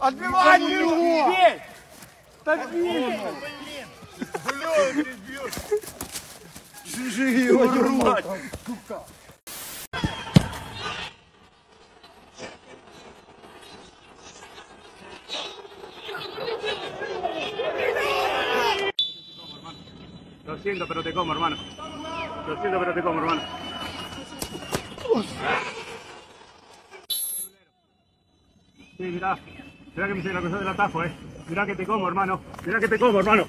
Отбивай его! Так бей! Блин! Ты бьешь! Жижи его рвать! Lo siento, pero te como, hermano. Lo siento, pero te como, hermano. Sí, mirá. Mirá que me hice la cosa del atajo, eh. Mirá que te como, hermano. Mirá que te como, hermano.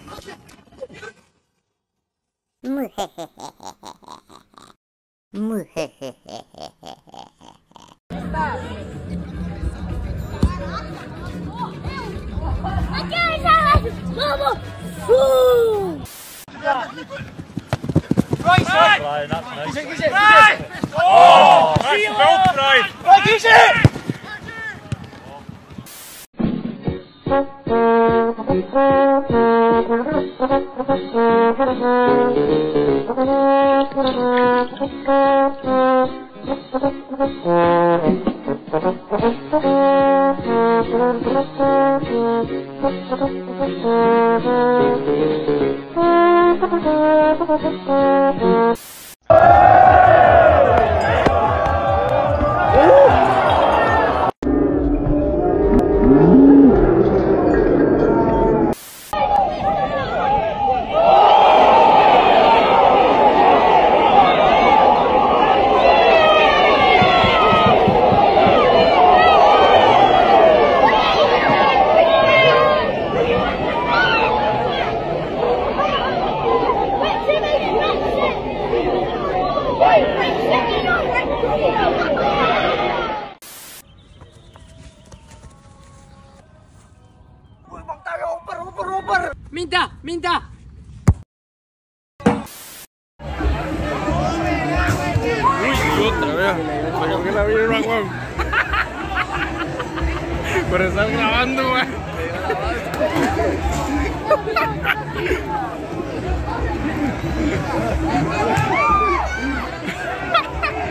¡Vamos! ¡Right! Pero estás grabando, güey.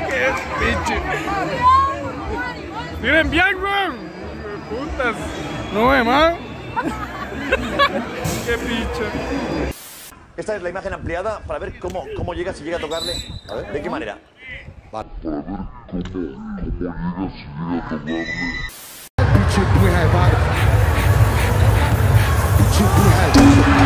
¿Qué es, pinche? Miren bien, güey. Putas. No, hermano. Qué pinche. Esta es la imagen ampliada para ver cómo llega, si llega a tocarle. A ver, ¿de qué manera? Vale. Para ver cómo llega, si llega a tocarle. Pinche puja de madre.